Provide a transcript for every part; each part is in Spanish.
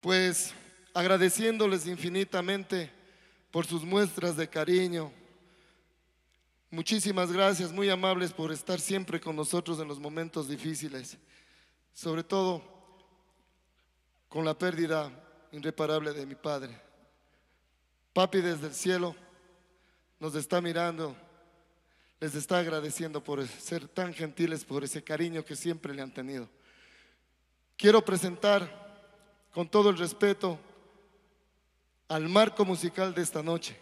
Pues agradeciéndoles infinitamente por sus muestras de cariño. Muchísimas gracias, muy amables, por estar siempre con nosotros en los momentos difíciles, sobre todo con la pérdida irreparable de mi padre. Papi, desde el cielo nos está mirando, les está agradeciendo por ser tan gentiles, por ese cariño que siempre le han tenido. Quiero presentar con todo el respeto al marco musical de esta noche,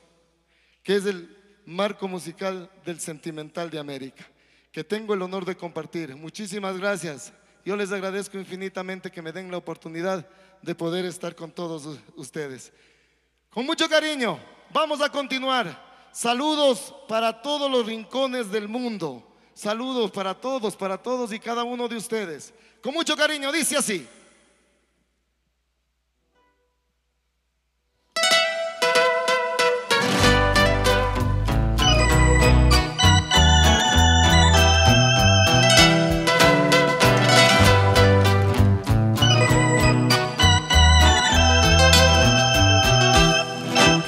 que es el marco musical del Sentimental de América, que tengo el honor de compartir. Muchísimas gracias. Yo les agradezco infinitamente que me den la oportunidad de poder estar con todos ustedes. Con mucho cariño, vamos a continuar. Saludos para todos los rincones del mundo. Saludos para todos y cada uno de ustedes. Con mucho cariño, dice así.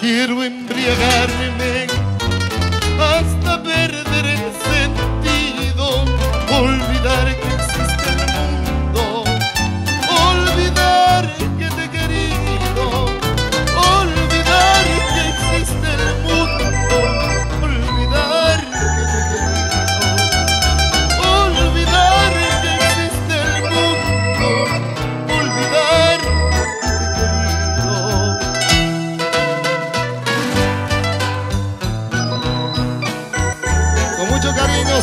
Quiero embriagarme hasta perder el sentido, olvidar que existe el mundo, olvidar que te he querido, olvidar que existe el mundo, olvidar que te he querido, olvidar que existe el mundo, olvidar que te he querido.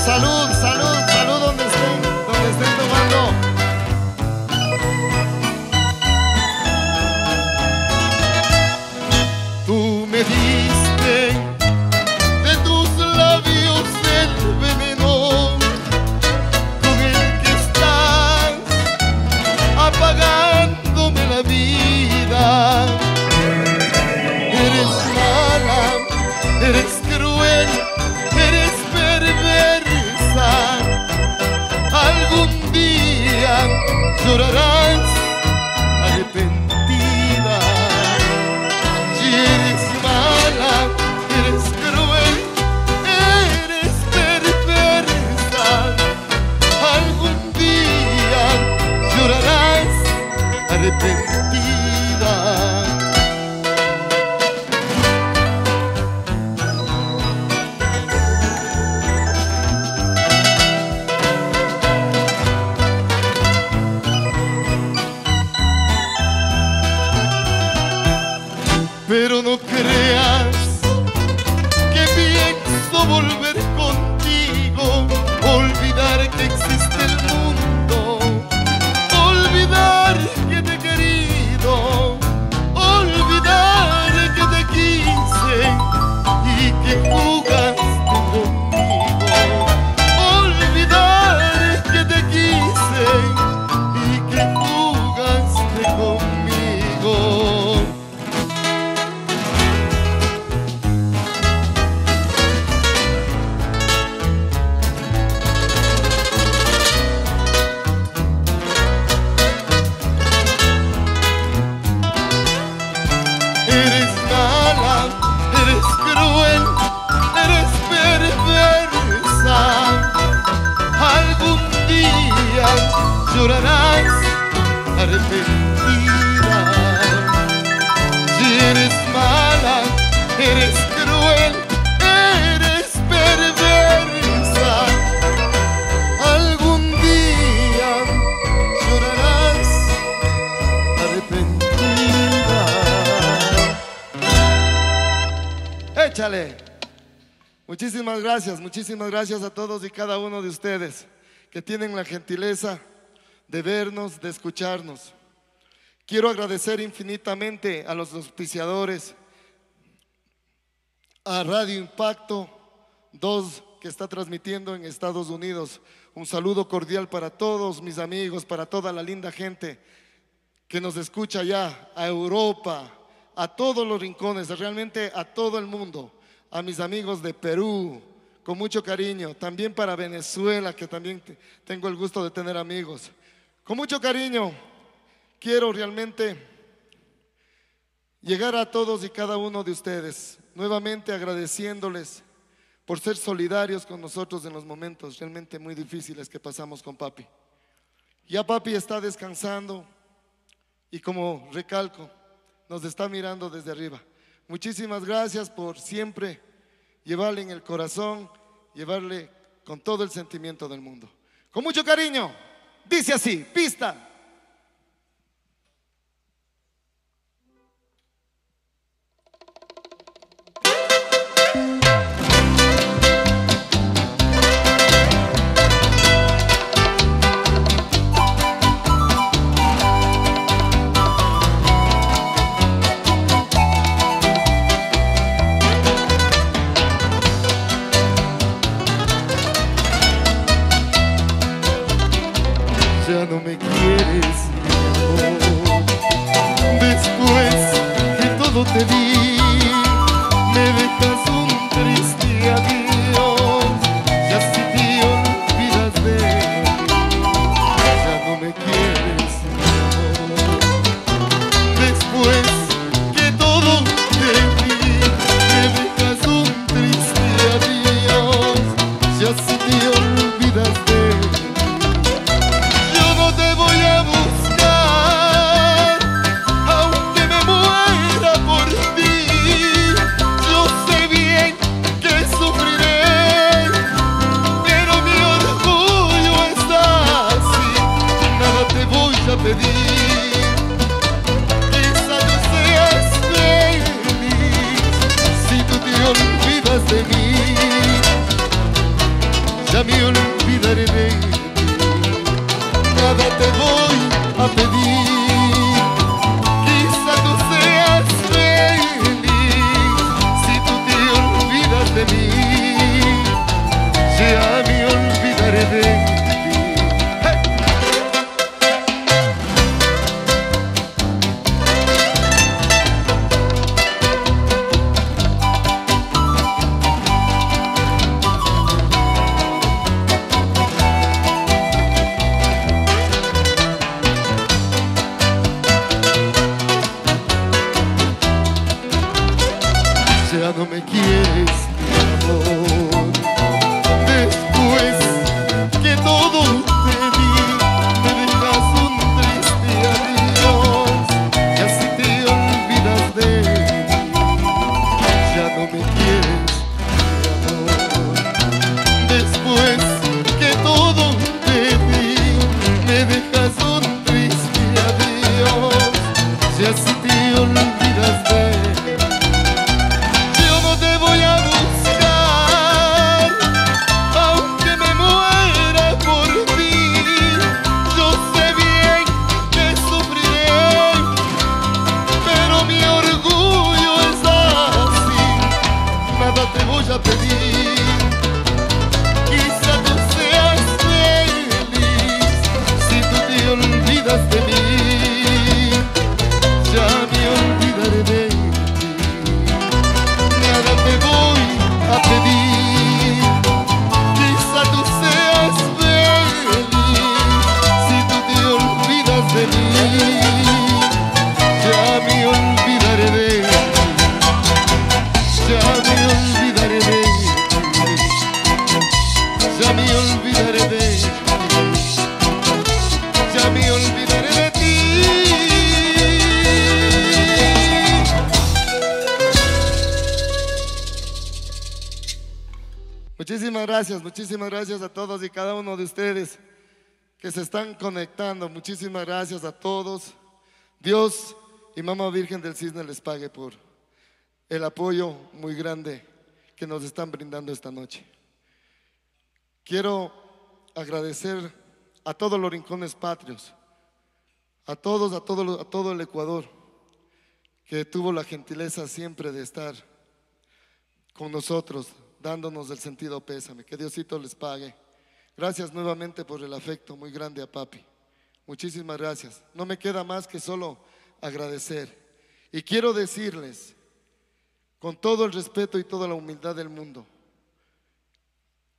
Salud, salud, salud donde estén tomando. Tú me diste de tus labios el veneno con el que estás apagándome la vida. Eres mala, eres cruel, eres perversa. Algún día llorarás arrepentida. Si eres mala, eres cruel, eres perversa. Algún día llorarás arrepentida. Pero no creas que pienso volver contigo, olvidar que existe el mundo, olvidar que te he querido, olvidar que te quise y que jugaste conmigo, olvidar que te quise y que jugaste conmigo. Llorarás arrepentida. Si eres mala, eres cruel, eres perversa. Algún día llorarás arrepentida. Échale. Muchísimas gracias a todos y cada uno de ustedes que tienen la gentileza de vernos, de escucharnos. Quiero agradecer infinitamente a los auspiciadores, a Radio Impacto 2, que está transmitiendo en Estados Unidos. Un saludo cordial para todos mis amigos, para toda la linda gente que nos escucha allá, a Europa, a todos los rincones, realmente a todo el mundo. A mis amigos de Perú, con mucho cariño. También para Venezuela, que también tengo el gusto de tener amigos. Con mucho cariño, quiero realmente llegar a todos y cada uno de ustedes, nuevamente agradeciéndoles por ser solidarios con nosotros en los momentos realmente muy difíciles que pasamos con papi. Ya papi está descansando y, como recalco, nos está mirando desde arriba. Muchísimas gracias por siempre llevarle en el corazón, llevarle con todo el sentimiento del mundo. Con mucho cariño, dice así, pista. No me quieres, mi amor. Después que todo te di, me dejas un triste adiós. Ya si te olvidas de mí, ya no me quieres, mi amor. Después que todo te di, me dejas un triste adiós. Ya si te olvidas de mí. Ya me olvidaré de ti, nada te voy a pedir. Quizá tú seas feliz si tú te olvidas de mí. Ya me olvidaré de ti. Ya no me quieres, mi amor. Después que todo te di, me dejas un triste adiós. Y así te olvidas de mí. Ya no me quieres, mi amor. Después que todo te di, me dejas un triste adiós. Y así te olvidas de mí. Muchísimas gracias a todos y cada uno de ustedes que se están conectando. Muchísimas gracias a todos. Dios y Mamá Virgen del Cisne les pague por el apoyo muy grande que nos están brindando esta noche. Quiero agradecer a todos los rincones patrios, a todo el Ecuador, que tuvo la gentileza siempre de estar con nosotros, dándonos el sentido pésame. Que Diosito les pague. Gracias nuevamente por el afecto muy grande a papi. Muchísimas gracias. No me queda más que solo agradecer. Y quiero decirles, con todo el respeto y toda la humildad del mundo,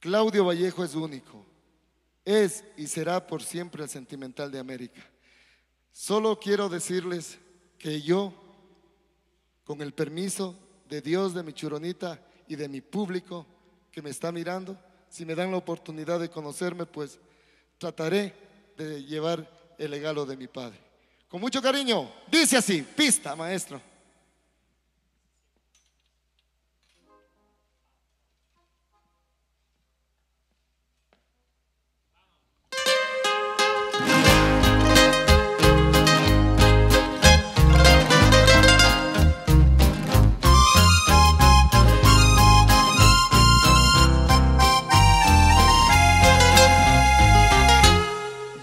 Claudio Vallejo es único. Es y será por siempre el sentimental de América. Solo quiero decirles que yo con el permiso de Dios, de mi Churonita y de mi público que me está mirando, si me dan la oportunidad de conocerme, pues trataré de llevar el legado de mi padre. Con mucho cariño, dice así, pista, maestro.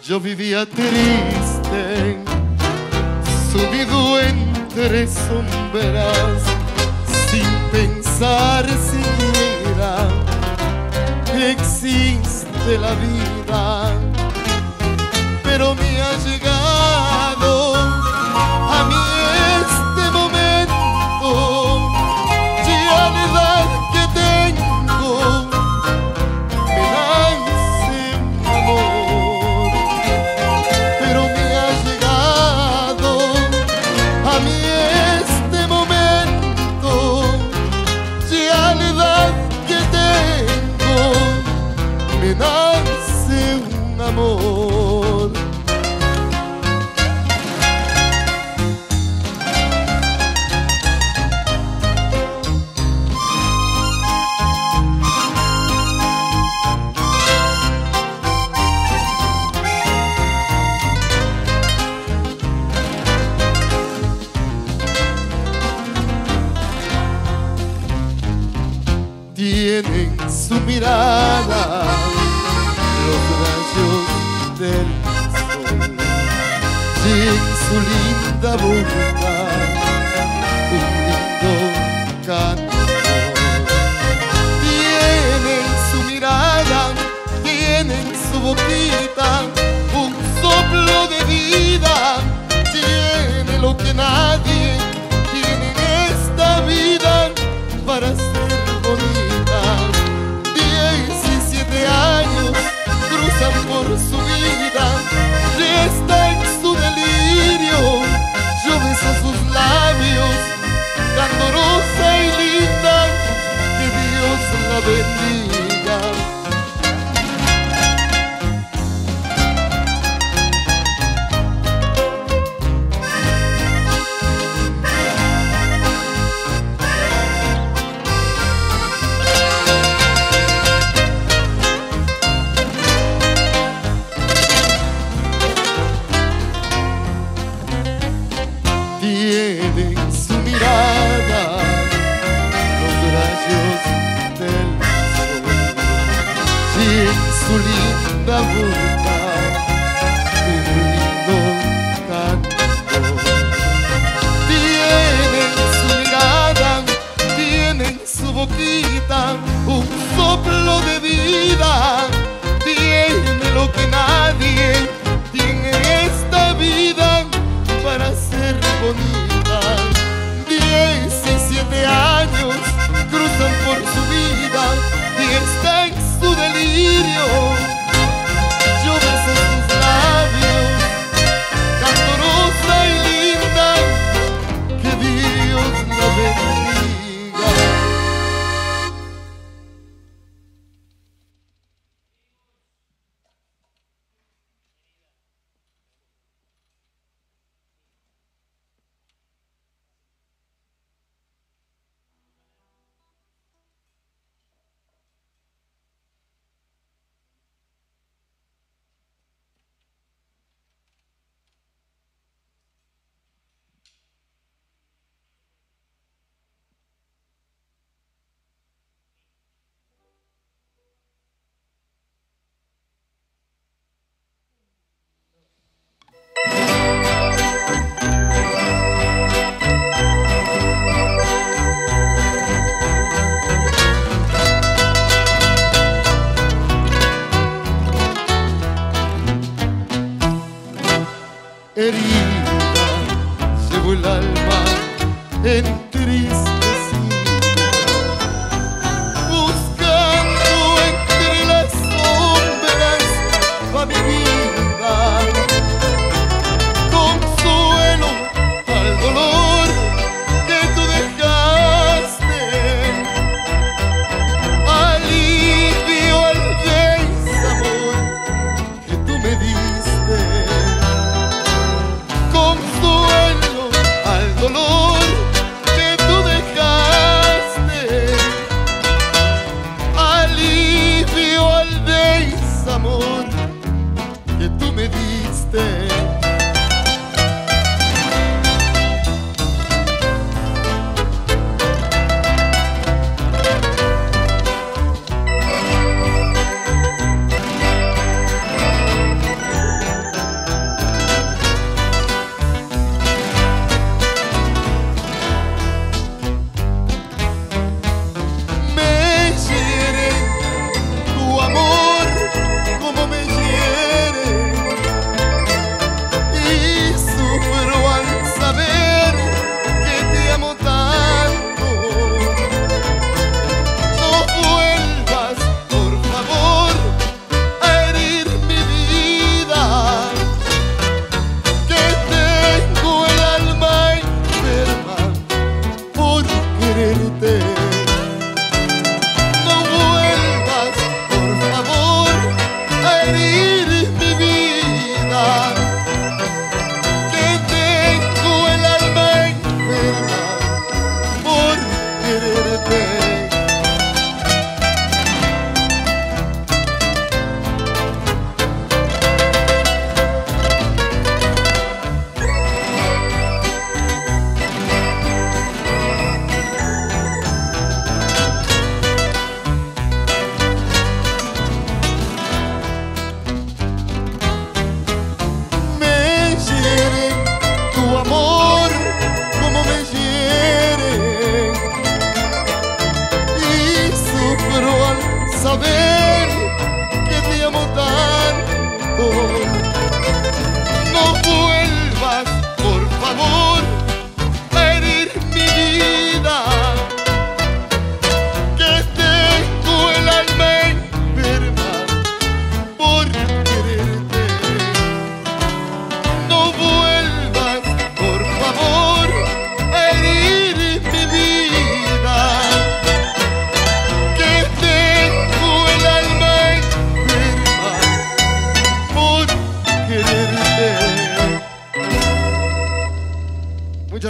Yo vivía triste, subido entre sombras, sin pensar siquiera que existe la vida. Pero me ha llegado a mí este momento, ya la edad que tengo me nace un amor. Amor. Tienen su mirada del sol, y en su linda boca un lindo canto. Tiene en su mirada, tiene en su boquita un soplo de vida, tiene lo que nadie tiene en esta vida para ser bonita. 17 años cruzan por su vida, ya está en su delirio. Yo beso sus labios, tan dolorosa y linda, que Dios la bendiga. Su linda boca, un lindo canto. Tienen su mirada, tienen su boquita, un soplo de vida, tiene lo que nadie tiene esta vida para ser bonita. 17 años cruzan por su vida y está en su delirio. Yo beso sus labios, candorosa y linda, que Dios la bendiga. Herida, llevo el alma entristecida, buscando entre las sombras va mi vida, consuelo al dolor que tú dejaste.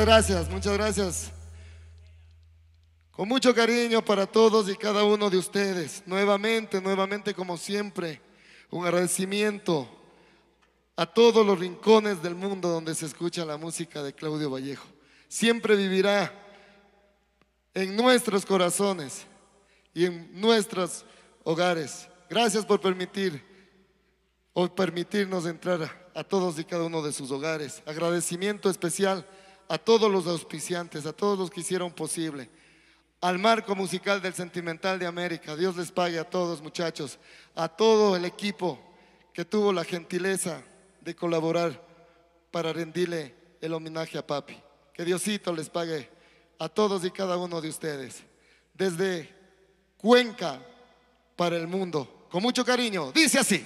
gracias, muchas gracias. Con mucho cariño para todos y cada uno de ustedes. Nuevamente, como siempre, un agradecimiento a todos los rincones del mundo donde se escucha la música de Claudio Vallejo. Siempre vivirá en nuestros corazones y en nuestros hogares. Gracias por permitirnos entrar a todos y cada uno de sus hogares. Agradecimiento especial a todos los auspiciantes, a todos los que hicieron posible. Al marco musical del Sentimental de América, Dios les pague a todos, muchachos, a todo el equipo que tuvo la gentileza de colaborar para rendirle el homenaje a papi. Que Diosito les pague a todos y cada uno de ustedes. Desde Cuenca para el mundo, con mucho cariño, dice así.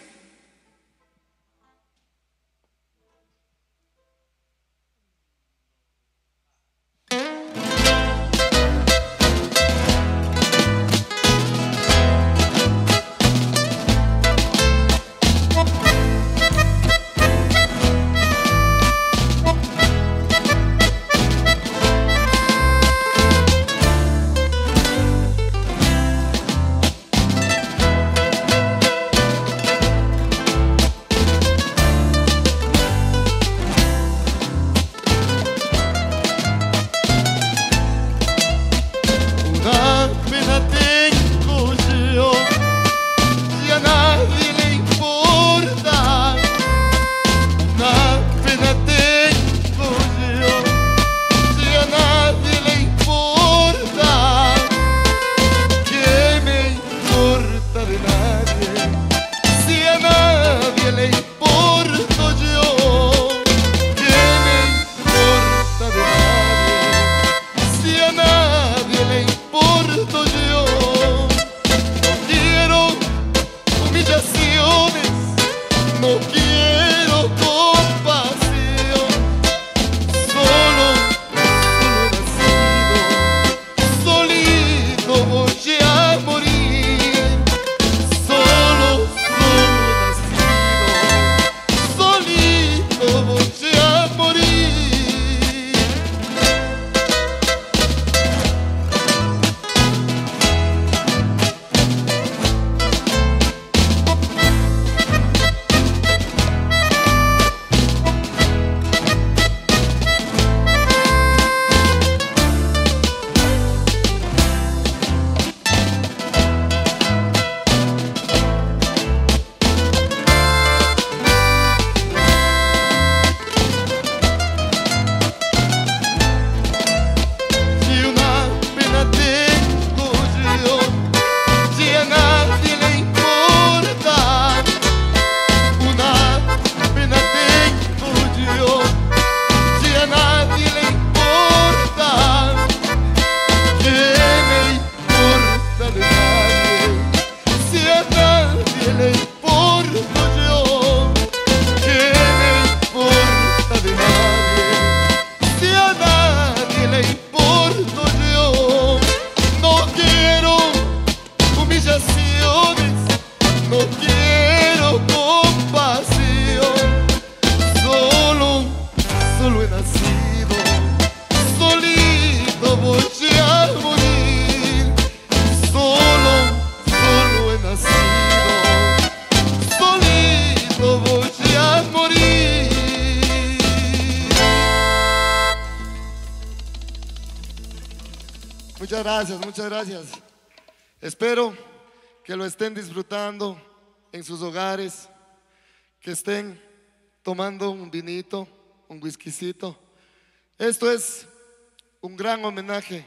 Muchas gracias. Espero que lo estén disfrutando en sus hogares, que estén tomando un vinito, un whiskycito. Esto es un gran homenaje,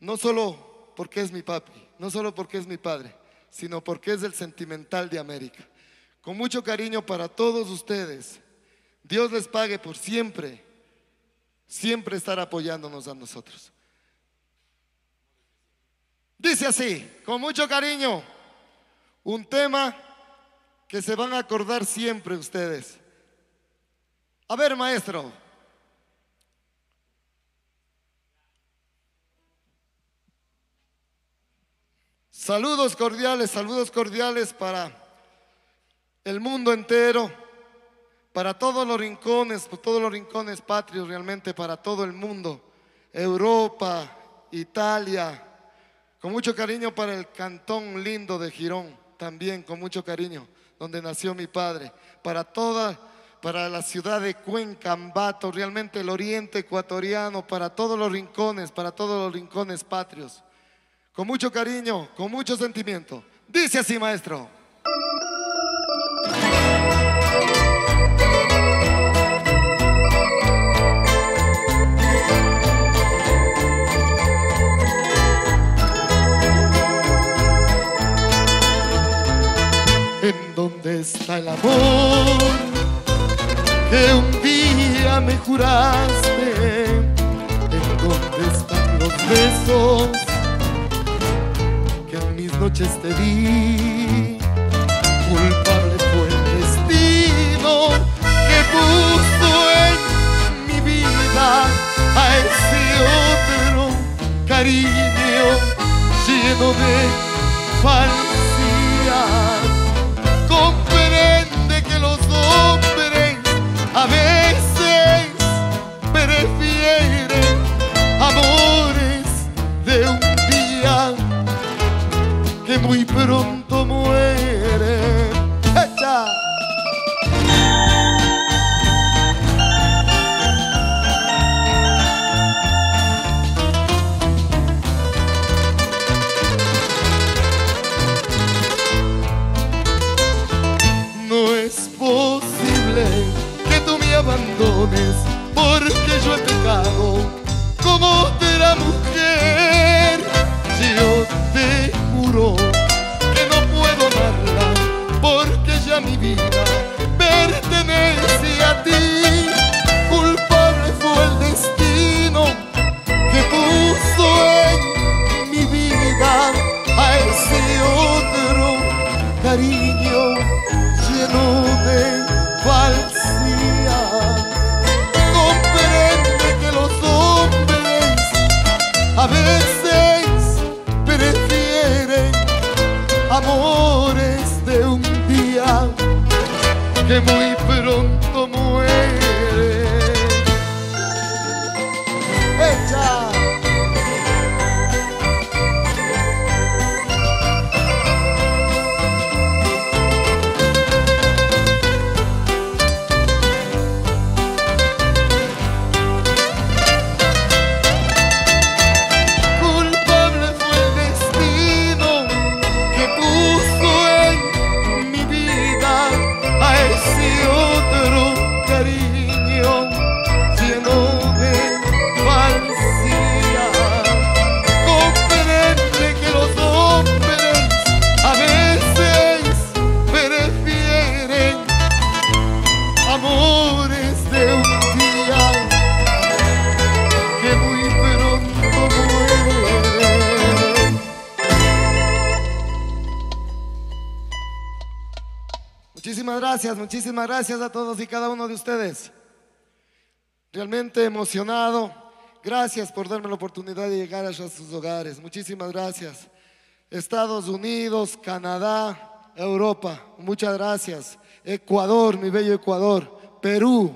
no solo porque es mi papi, no solo porque es mi padre, sino porque es el Sentimental de América. Con mucho cariño para todos ustedes. Dios les pague por siempre, siempre estar apoyándonos a nosotros. Dice así, con mucho cariño, un tema que se van a acordar siempre ustedes. A ver, maestro. Saludos cordiales para el mundo entero, para todos los rincones, por todos los rincones patrios realmente, para todo el mundo, Europa, Italia, con mucho cariño para el cantón lindo de Girón, también con mucho cariño, donde nació mi padre, para la ciudad de Cuenca, Ambato, realmente el oriente ecuatoriano, para todos los rincones patrios. Con mucho cariño, con mucho sentimiento. Dice así, maestro. ¿En dónde está el amor que un día me juraste? ¿En dónde están los besos que en mis noches te di? Culpable fue el destino que puso en mi vida a ese otro cariño lleno de falsía. Comprende que los hombres a veces prefieren amores de un día que muy pronto mueren. ¡Echa! No es posible abandones, porque yo he pecado como otra mujer. Yo te juro que no puedo amarla, porque ya mi vida pertenece a ti. Culpable fue el destino que puso en mi vida a ese otro cariño lleno de falsedad. Comprende que los hombres a veces prefieren amores de un día que muy pronto mueren. ¡Echa! Muchísimas gracias a todos y cada uno de ustedes. Realmente emocionado. Gracias por darme la oportunidad de llegar a sus hogares. Muchísimas gracias. Estados Unidos, Canadá, Europa, muchas gracias. Ecuador, mi bello Ecuador. Perú,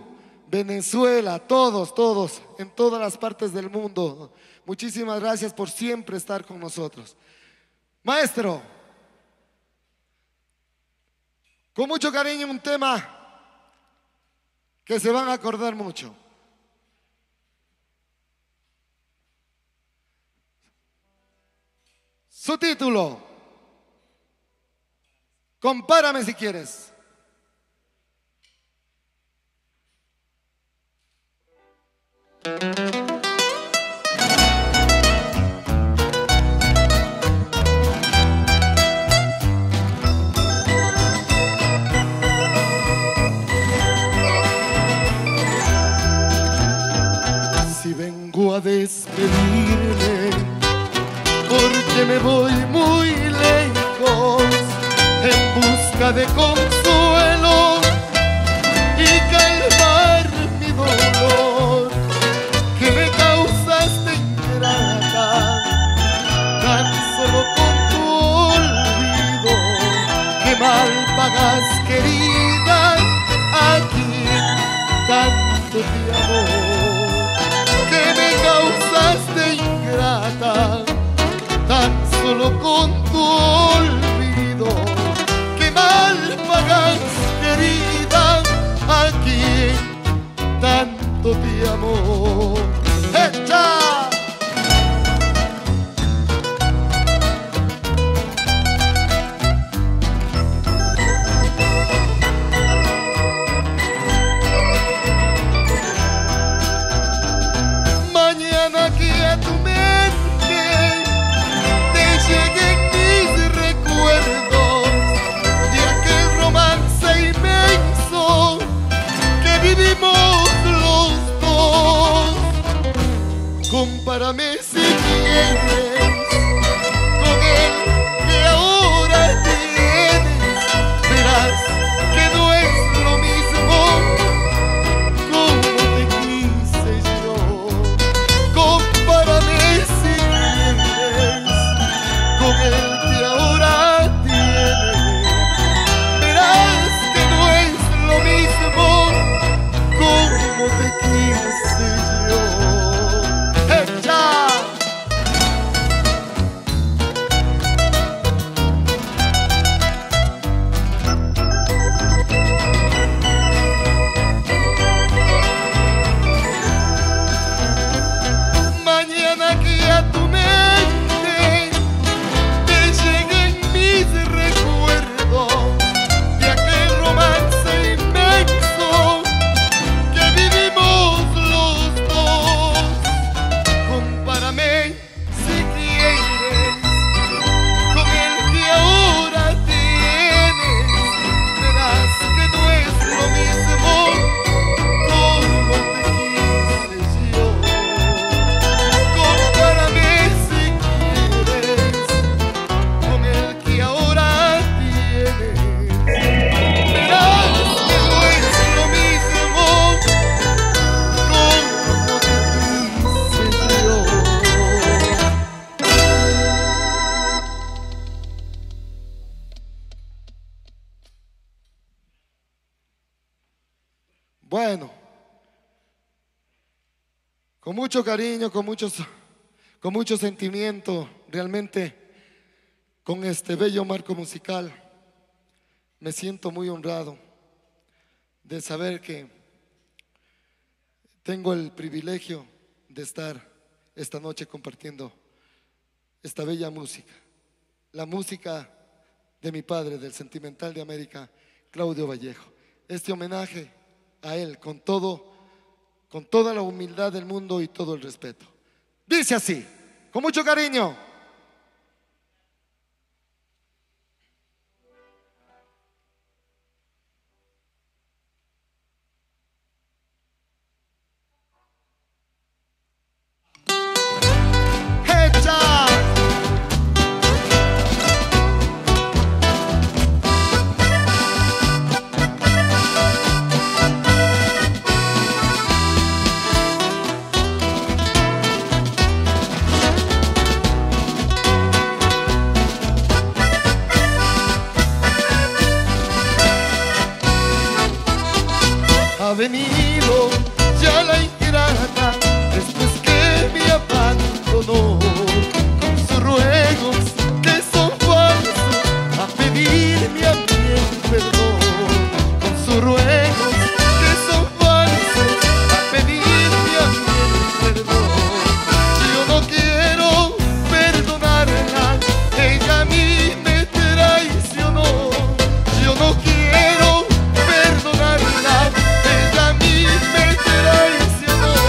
Venezuela, todos, en todas las partes del mundo. Muchísimas gracias por siempre estar con nosotros. Maestro, con mucho cariño, un tema que se van a acordar mucho. Su título, compárame si quieres. Vengo a despedirme porque me voy muy lejos en busca de consuelo y calmar mi dolor que me causaste ingrata tan solo con tu olvido. Qué mal pagas, querida, aquí de tu amor que me causaste ingrata, tan solo con tu olvido. Qué mal pagas, querida, a quien tanto te amó. ¡Echa! Compárame si quieres con el que ahora tienes, verás que no es lo mismo como te quise yo. Compárame si quieres con el que ahora tienes, verás que no es lo mismo como te quise yo. Bueno, con mucho cariño, con mucho sentimiento, realmente con este bello marco musical, me siento muy honrado de saber que tengo el privilegio de estar esta noche compartiendo esta bella música, la música de mi padre, del sentimental de América, Claudio Vallejo. Este homenaje a él, con toda la humildad del mundo y todo el respeto. Dice así, con mucho cariño. Ha venido ya la ingrata, después que me abandonó, con sus ruegos que son falsos, a pedirme a mí el perdón. Con sus ruegos que son falsos, a pedirme a mí el perdón. Yo no quiero perdonarla, ella a mí me traicionó. Yo no quiero perdonarla, ella a mí me traicionó.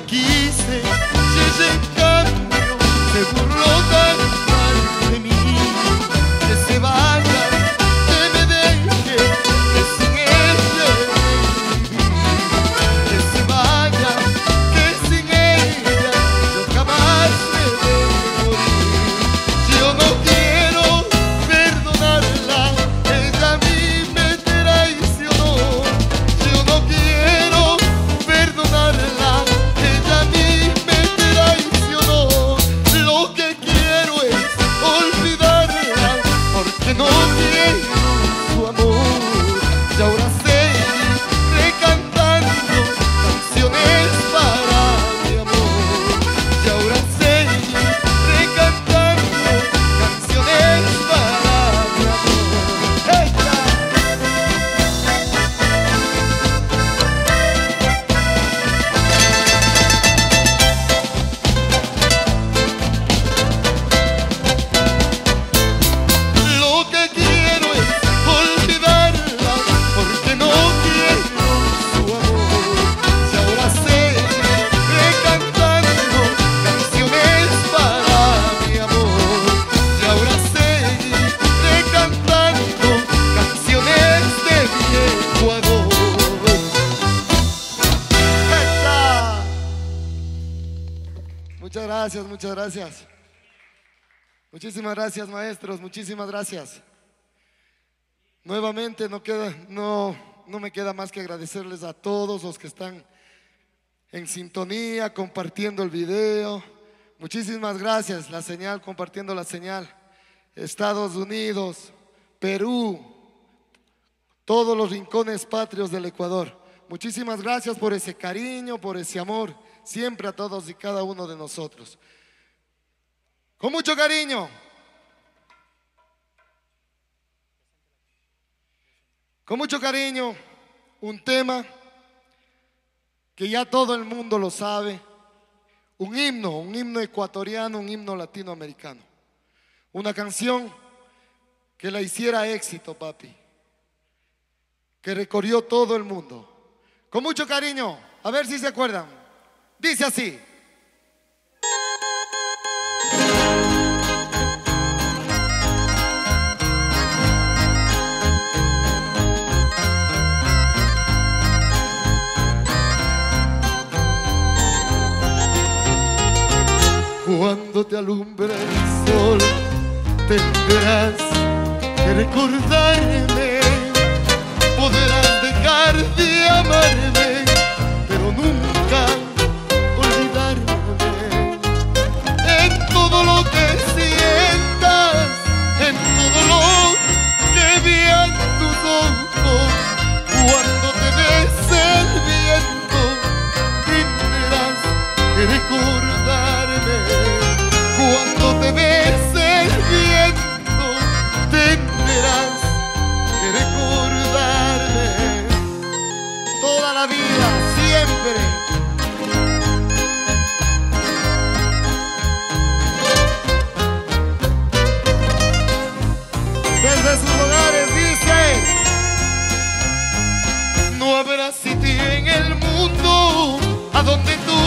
la quise, si ella en cambio se burló tan mal de mí. Que se vaya, que me deje, que sin ella, que se vaya, que sin ella yo jamás me debo morir. Yo no quiero perdonarla, ella a mí me traicionó. Yo no quiero perdonarla, ella a mí me traicionó. Lo que quiero es olvidarla, porque no quiero su amor. Y ahora sé recantando canciones para mi amor. Y ahora sé recantando canciones para mi amor. Lo que quiero es olvidarla, porque no quiero su amor. Y ahora sé recantando canciones para mi amor. Y ahora sé recantando canciones de viejo amor. ¡Esta! Muchas gracias, muchas gracias. Muchísimas gracias, maestros, muchísimas gracias. Nuevamente no me queda más que agradecerles a todos los que están en sintonía, compartiendo el video. Muchísimas gracias, la señal, compartiendo la señal. Estados Unidos, Perú, todos los rincones patrios del Ecuador. Muchísimas gracias por ese cariño, por ese amor, siempre a todos y cada uno de nosotros. Con mucho cariño, con mucho cariño, un tema que ya todo el mundo lo sabe, un himno ecuatoriano, un himno latinoamericano, una canción que la hiciera éxito, papi, que recorrió todo el mundo. Con mucho cariño, a ver si se acuerdan, dice así. Cuando te alumbra el sol, tendrás que recordarme. Podrás dejar de amarme, pero nunca olvidarme. En todo lo que sientas, en todo lo que vean tus ojos, cuando te ves el viento, tendrás que recordarme. Cuando te bese el viento, tendrás que recordarme. Toda la vida, siempre. Desde sus hogares dice: no habrá sitio en el mundo a donde tú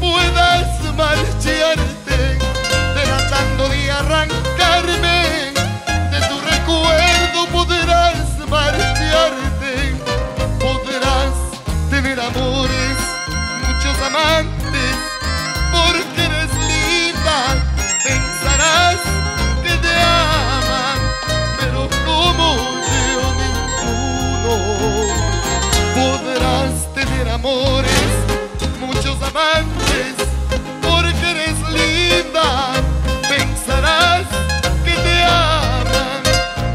puedas marcharte, tratando de arrancarme de tu recuerdo. Podrás marcharte, podrás tener amores, muchos amantes, porque eres linda. Pensarás que te aman, pero como yo ninguno. Podrás tener amores, muchos amantes, porque eres linda. Pensarás que te aman,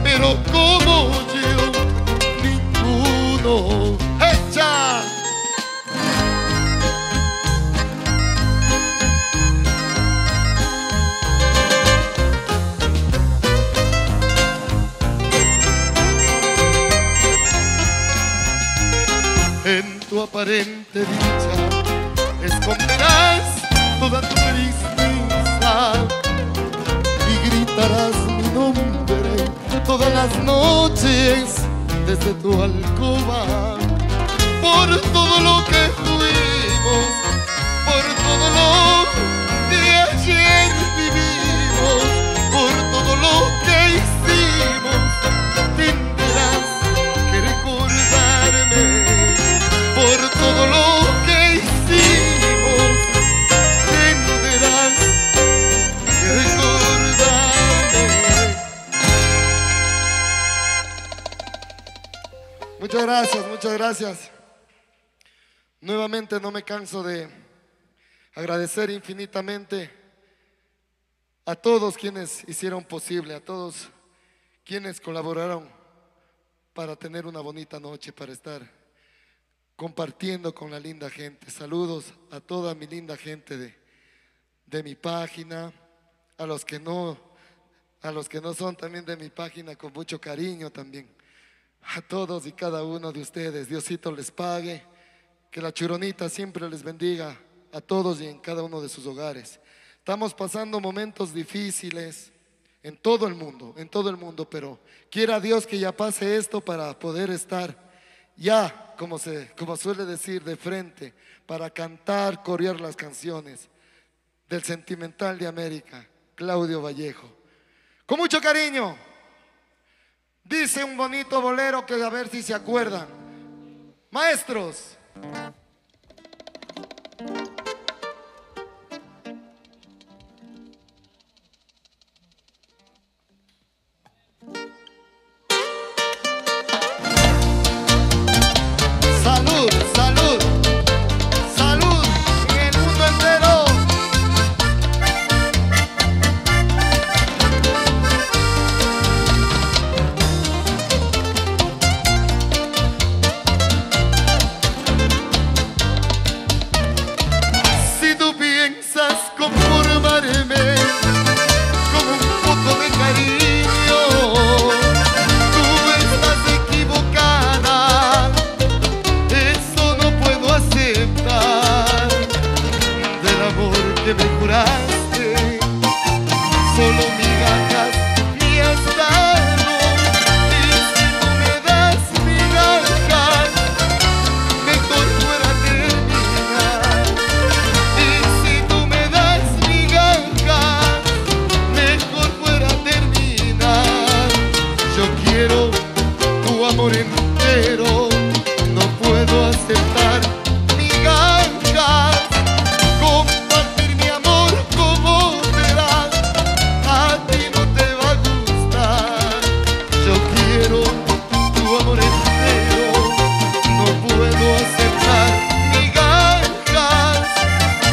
pero como yo, ninguno. ¡Echa! En tu aparente dicha esconderás toda tu tristeza. Gritarás mi nombre todas las noches desde tu alcoba. Por todo lo que fuimos gracias, muchas gracias. Nuevamente no me canso de agradecer infinitamente a todos quienes hicieron posible, a todos quienes colaboraron para tener una bonita noche, para estar compartiendo con la linda gente. Saludos a toda mi linda gente de mi página, a los que no son también de mi página, con mucho cariño también. A todos y cada uno de ustedes, Diosito les pague, que la Churonita siempre les bendiga a todos y en cada uno de sus hogares. Estamos pasando momentos difíciles en todo el mundo, pero quiera Dios que ya pase esto para poder estar ya, como suele decir, de frente, para cantar, corear las canciones del sentimental de América, Claudio Vallejo. Con mucho cariño. Dice un bonito bolero que a ver si se acuerdan. Maestros. Salud, salud, salud en el mundo entero. Si tú piensas conformarme con un poco de cariño, tú estás equivocada. Eso no puedo aceptar. Del amor que me juraste, solo migajas me has dado. Y si no me das migajas, me tortura terminar. Y si tú me das migajas, mejor fuera terminar. Yo quiero tu amor entero, no puedo aceptar migajas. Compartir mi amor como te das, a ti no te va a gustar. Yo quiero tu amor entero, no puedo aceptar migajas.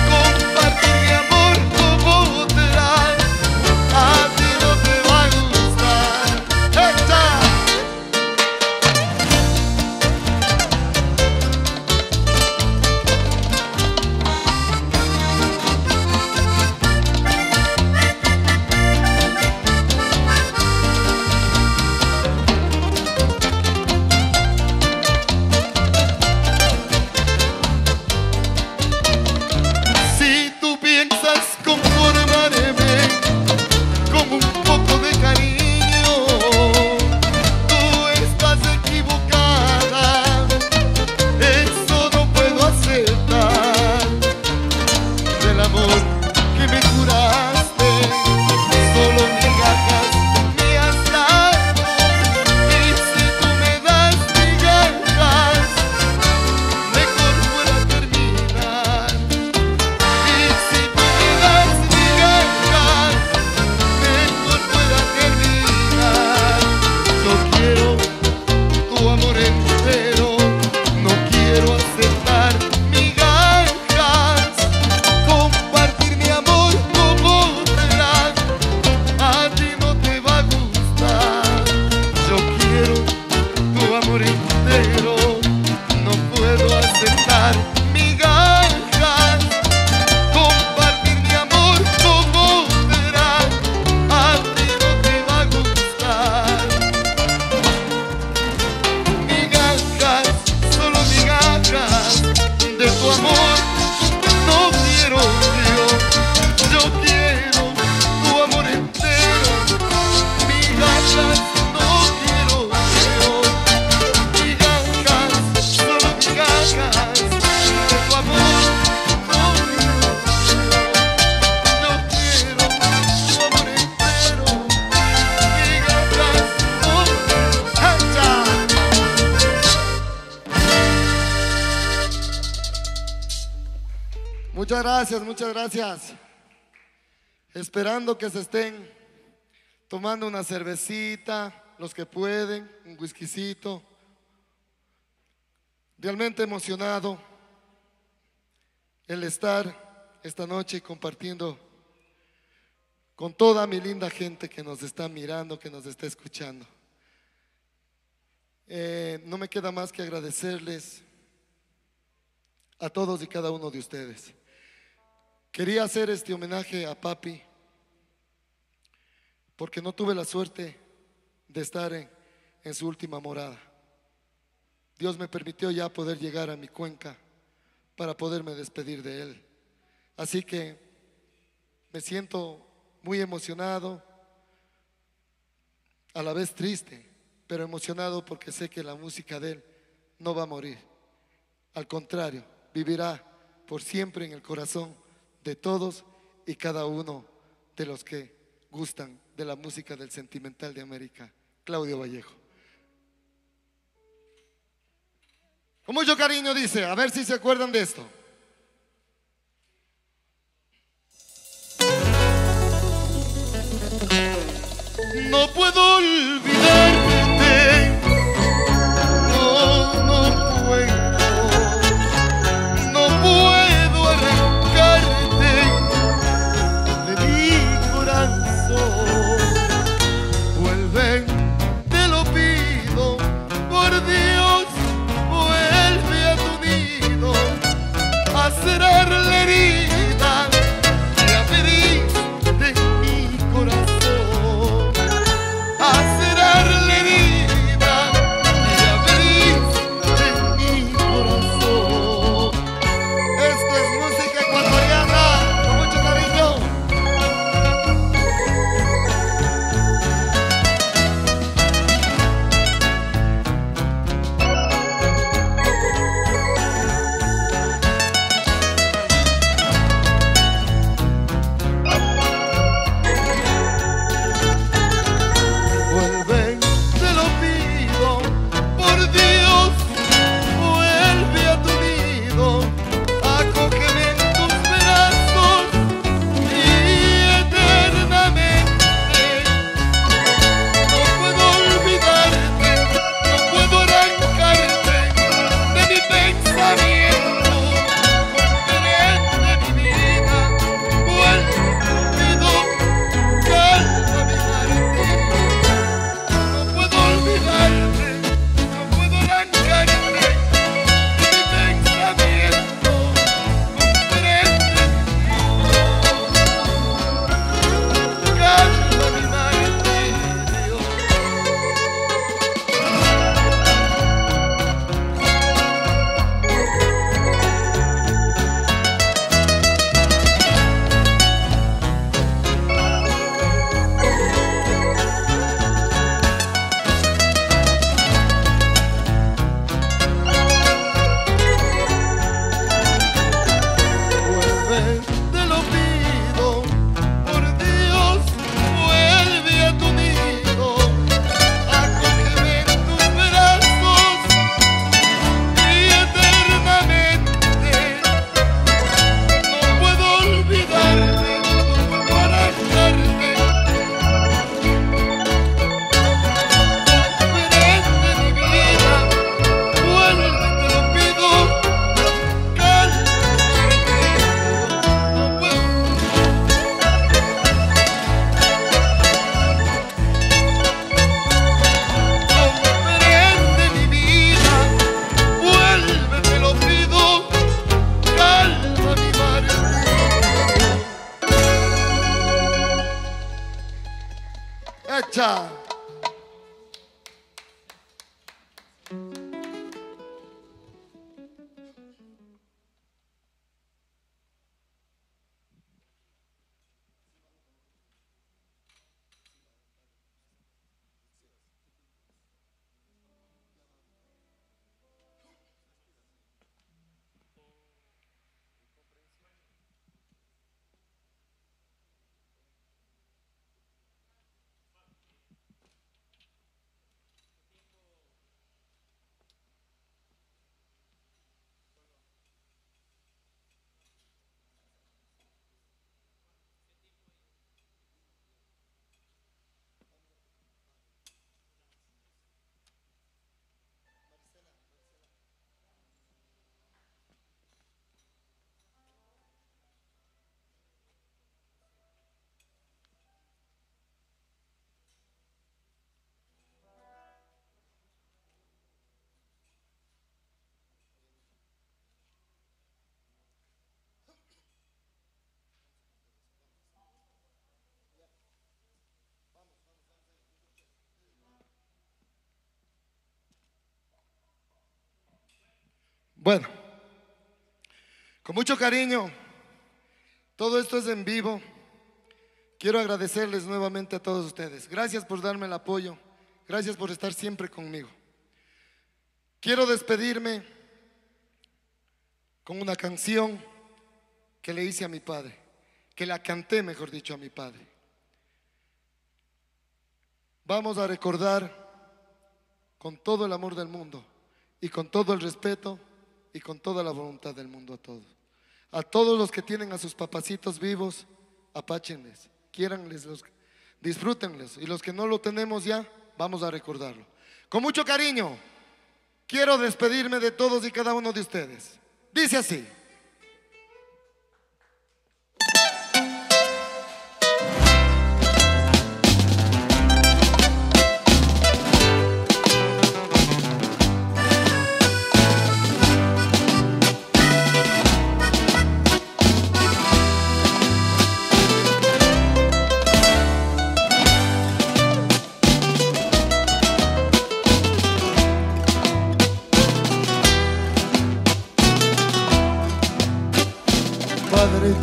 Compartir mi amor como te das, a ti no te va a gustar. ¡Echa! Si tú piensas conformarme con un poco de cariño, tú estás equivocada. Eso no puedo aceptar. Del amor que me juraste, solo migajas me has dado. Y si tú me das migajas, mejor fuera terminar. Y si tú me das migajas, mejor pueda terminar. Yo quiero tu amor entero, no quiero aceptar migajas. Compartir mi amor como te das, a ti no te va a gustar. Yo quiero tu amor entero, no puedo aceptar migajas. Compartir mi amor como te das, a ti no te va a gustar. Migajas, solo migajas de tu amor, no quiero yo. Yo quiero tu amor entero, migajas, no quiero yo. Migajas, solo migajas de tu amor, no quiero yo. Yo quiero tu amor entero, migajas, no quiero. ¡Hacha! Muchas gracias, muchas gracias. Esperando que se estén tomando una cervecita, los que pueden, un whiskycito, Realmente emocionado el estar esta noche compartiendo con toda mi linda gente que nos está mirando, que nos está escuchando. No me queda más que agradecerles a todos y cada uno de ustedes. Quería hacer este homenaje a Papi porque no tuve la suerte de estar en su última morada. Dios me permitió ya poder llegar a mi Cuenca para poderme despedir de él. Así que me siento muy emocionado, a la vez triste, pero emocionado porque sé que la música de él no va a morir. Al contrario, vivirá por siempre en el corazón de todos y cada uno de los que gustan de la música del sentimental de América, Claudio Vallejo. Con mucho cariño dice, a ver si se acuerdan de esto. No puedo olvidarte, no puedo, no puedo arrancarte de mi corazón. Vuelve, te lo pido, por Dios, vuelve a tu nido, a cerrar la herida, la herida de mi corazón. Bueno, con mucho cariño, todo esto es en vivo. Quiero agradecerles nuevamente a todos ustedes. Gracias por darme el apoyo. Gracias por estar siempre conmigo. Quiero despedirme con una canción que le hice a mi padre, que la canté, mejor dicho, a mi padre. Vamos a recordar con todo el amor del mundo y con todo el respeto y con toda la voluntad del mundo a todos. A todos los que tienen a sus papacitos vivos, apáchenles, quiéranles, disfrútenles. Y los que no lo tenemos ya, vamos a recordarlo. Con mucho cariño, quiero despedirme de todos y cada uno de ustedes. Dice así.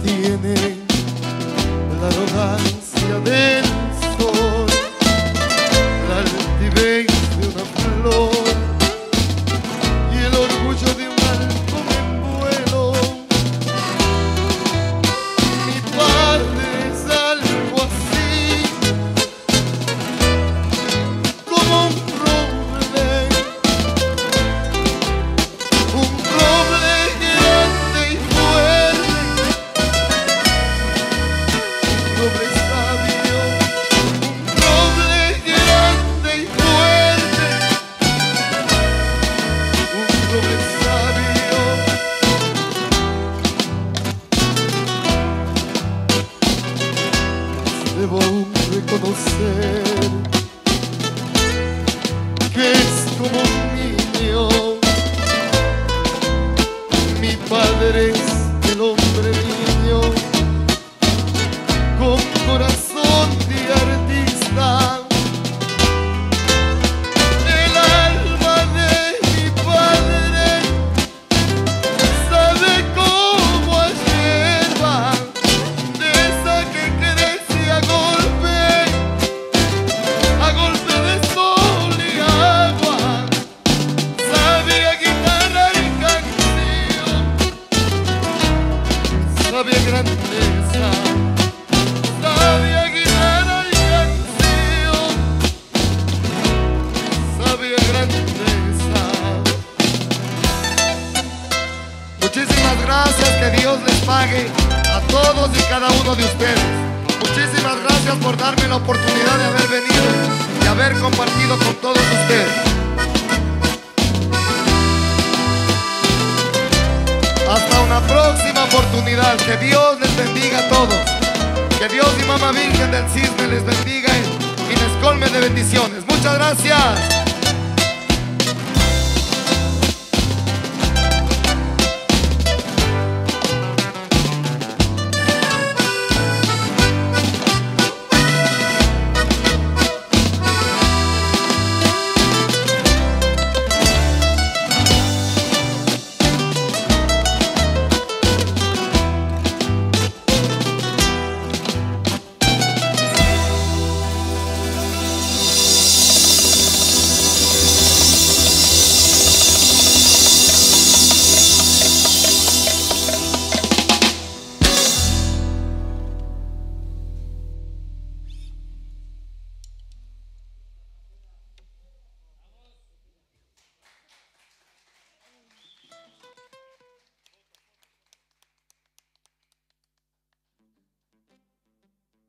Tiene la arrogancia del sol, la altivez de una flor y el orgullo de un halcón en vuelo. Mi padre es algo así, como un roble, grande y fuerte. Debo aún reconocer que es como un niño. Mi padre es el hombre niño con corazón de artista. El alma de mi padre sabe cómo hierba, de esa que crece a golpe de sol y agua. Sabe a guitarra y canción, sabe a grandeza. Muchísimas gracias, que Dios les pague a todos y cada uno de ustedes. Muchísimas gracias por darme la oportunidad de haber venido y haber compartido con todos ustedes. Hasta una próxima oportunidad, que Dios les bendiga a todos. Que Dios y Mamá Virgen del Cisne les bendiga y les colme de bendiciones. Muchas gracias.